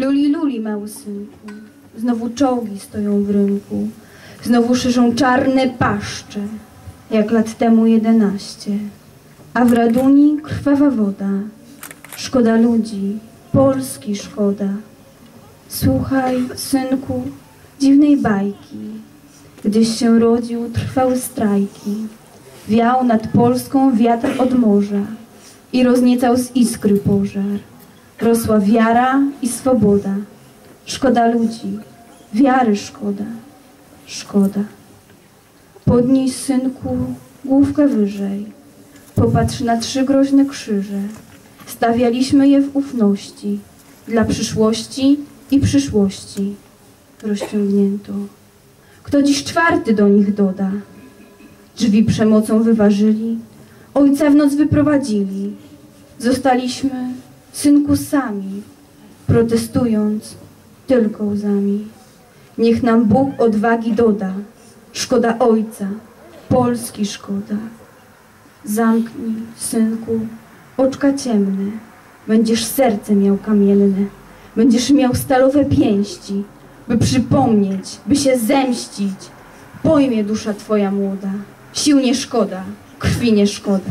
Luli, luli, mały synku, znowu czołgi stoją w rynku, znowu szyżą czarne paszcze, jak lat temu 11. A w Raduni krwawa woda, szkoda ludzi, Polski szkoda. Słuchaj, synku, dziwnej bajki, gdzieś się rodził, trwały strajki. Wiał nad Polską wiatr od morza i rozniecał z iskry pożar. Rosła wiara i swoboda. Szkoda ludzi, wiary szkoda, szkoda. Podnieś, synku, główkę wyżej. Popatrz na trzy groźne krzyże. Stawialiśmy je w ufności. Dla przyszłości i przyszłości rozciągnięto. Kto dziś czwarty do nich doda? Drzwi przemocą wyważyli, ojca w noc wyprowadzili. Zostaliśmy, synku, sami, protestując tylko łzami. Niech nam Bóg odwagi doda, szkoda ojca, Polski szkoda. Zamknij, synku, oczka ciemne, będziesz serce miał kamienne, będziesz miał stalowe pięści, by przypomnieć, by się zemścić. Pojmie dusza twoja młoda, sił nie szkoda, krwi nie szkoda.